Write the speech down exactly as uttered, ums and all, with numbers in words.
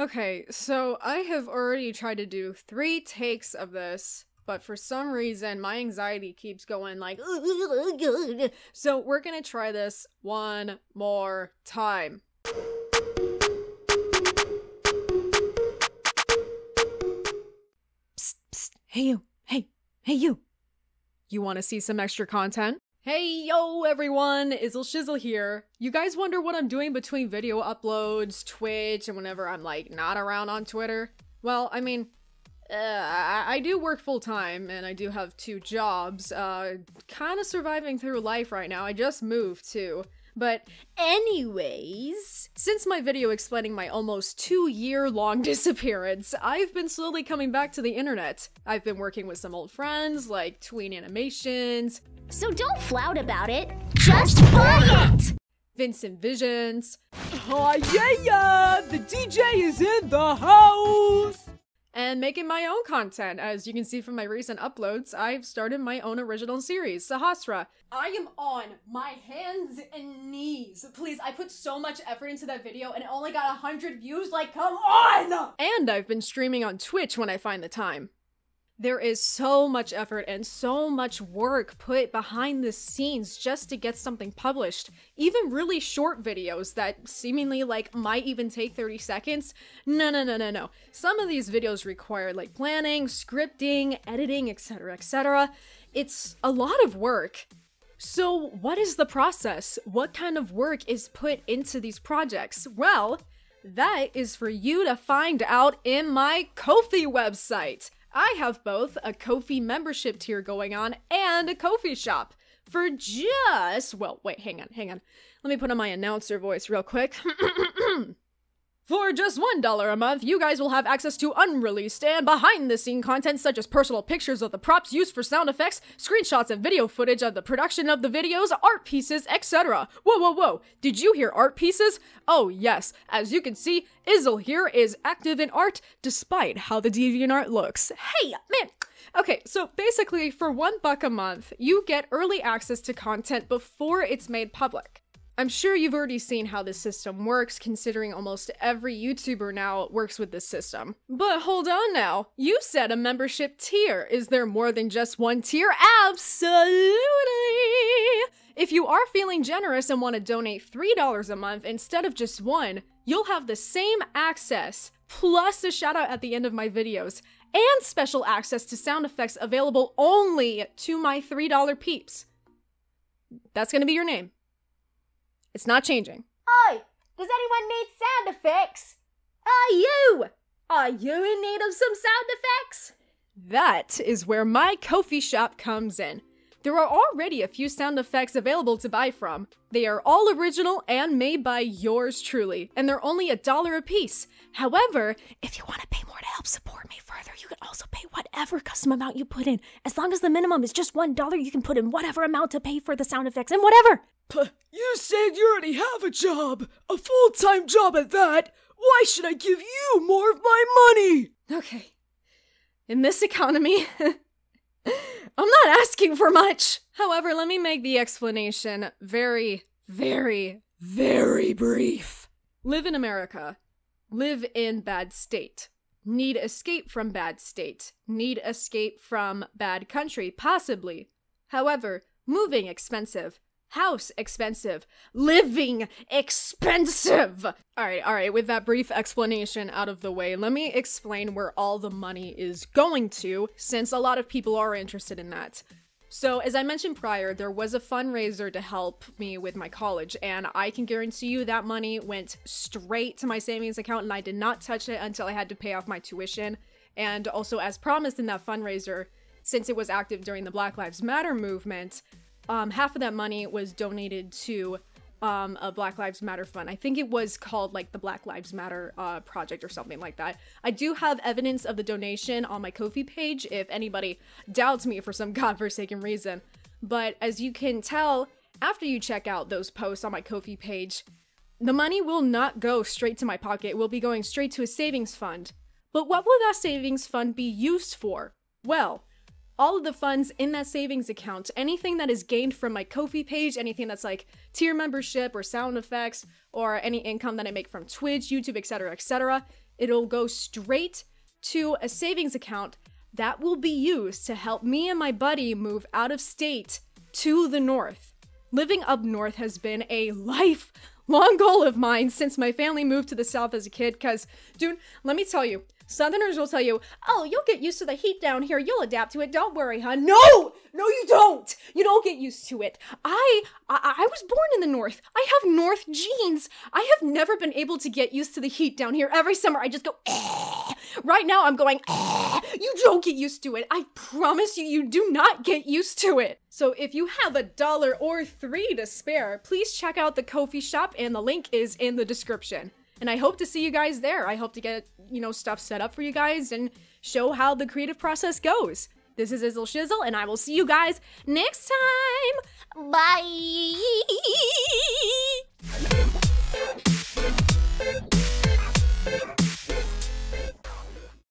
Okay, so I have already tried to do three takes of this, but for some reason my anxiety keeps going like, so we're gonna try this one more time. Psst, psst, hey you, hey, hey you. You wanna see some extra content? Hey yo everyone, Izzle Shizzle here. You guys wonder what I'm doing between video uploads, Twitch, and whenever I'm like not around on Twitter? Well, I mean, uh, I, I do work full time and I do have two jobs, uh, kind of surviving through life right now. I just moved too. But anyways, since my video explaining my almost two-year-long disappearance, I've been slowly coming back to the internet. I've been working with some old friends, like Tween Animations. So don't flout about it, just buy it! Vincent Visions. Oh yeah, yeah! The D J is in the house! And making my own content. As you can see from my recent uploads, I've started my own original series, Sahasra. I am on my hands and knees. Please, I put so much effort into that video and it only got one hundred views, like, come on! And I've been streaming on Twitch when I find the time. There is so much effort and so much work put behind the scenes just to get something published. Even really short videos that seemingly like might even take thirty seconds. No, no, no, no, no. Some of these videos require like planning, scripting, editing, et cetera, et cetera. It's a lot of work. So what is the process? What kind of work is put into these projects? Well, that is for you to find out in my Ko-fi website. I have both a Ko-fi membership tier going on and a Ko-fi shop for just, well, wait, hang on, hang on. Let me put on my announcer voice real quick. For just one dollar a month, you guys will have access to unreleased and behind-the-scene content such as personal pictures of the props used for sound effects, screenshots and video footage of the production of the videos, art pieces, et cetera. Whoa, whoa, whoa! Did you hear art pieces? Oh yes, as you can see, Izzle here is active in art despite how the DeviantArt looks. Hey, man! Okay, so basically, for one buck a month, you get early access to content before it's made public. I'm sure you've already seen how this system works, considering almost every YouTuber now works with this system. But hold on now, you said a membership tier. Is there more than just one tier? Absolutely! If you are feeling generous and want to donate three dollars a month instead of just one, you'll have the same access, plus a shout out at the end of my videos, and special access to sound effects available only to my three dollar peeps. That's gonna be your name. It's not changing. Oi! Does anyone need sound effects? Are you? Are you in need of some sound effects? That is where my Ko-fi shop comes in. There are already a few sound effects available to buy from. They are all original and made by yours truly, and they're only a dollar a piece. However, if you want to pay more to help support me further, you can also pay whatever custom amount you put in. As long as the minimum is just one dollar, you can put in whatever amount to pay for the sound effects and whatever. You said you already have a job, a full-time job at that. Why should I give you more of my money? Okay, in this economy, I'm not asking for much. However, let me make the explanation very, very, very brief. Live in America. Live in bad state. Need escape from bad state. Need escape from bad country, possibly. However, moving expensive. House expensive. Living expensive! Alright, alright, with that brief explanation out of the way, let me explain where all the money is going to, since a lot of people are interested in that. So, as I mentioned prior, there was a fundraiser to help me with my college, and I can guarantee you that money went straight to my savings account, and I did not touch it until I had to pay off my tuition. And also, as promised in that fundraiser, since it was active during the Black Lives Matter movement, Um, half of that money was donated to um, a Black Lives Matter fund. I think it was called like the Black Lives Matter uh, Project or something like that. I do have evidence of the donation on my Ko-fi page if anybody doubts me for some godforsaken reason. But as you can tell, after you check out those posts on my Ko-fi page, the money will not go straight to my pocket. It will be going straight to a savings fund. But what will that savings fund be used for? Well, all of the funds in that savings account, anything that is gained from my Ko-fi page, anything that's like tier membership or sound effects or any income that I make from Twitch, YouTube, et cetera, et cetera, It'll go straight to a savings account that will be used to help me and my buddy move out of state to the north. Living up north has been a lifelong goal of mine since my family moved to the south as a kid, because, dude, let me tell you, Southerners will tell you, oh, you'll get used to the heat down here. You'll adapt to it. Don't worry, hun. No! No, you don't! You don't get used to it. I, I I was born in the North. I have North genes. I have never been able to get used to the heat down here. Every summer, I just go, eh. Right now, I'm going, eh. You don't get used to it. I promise you, you do not get used to it. So if you have a dollar or three to spare, please check out the Ko-fi shop, and the link is in the description. And I hope to see you guys there. I hope to get, you know, stuff set up for you guys and show how the creative process goes. This is Izzle Shizzle, and I will see you guys next time. Bye!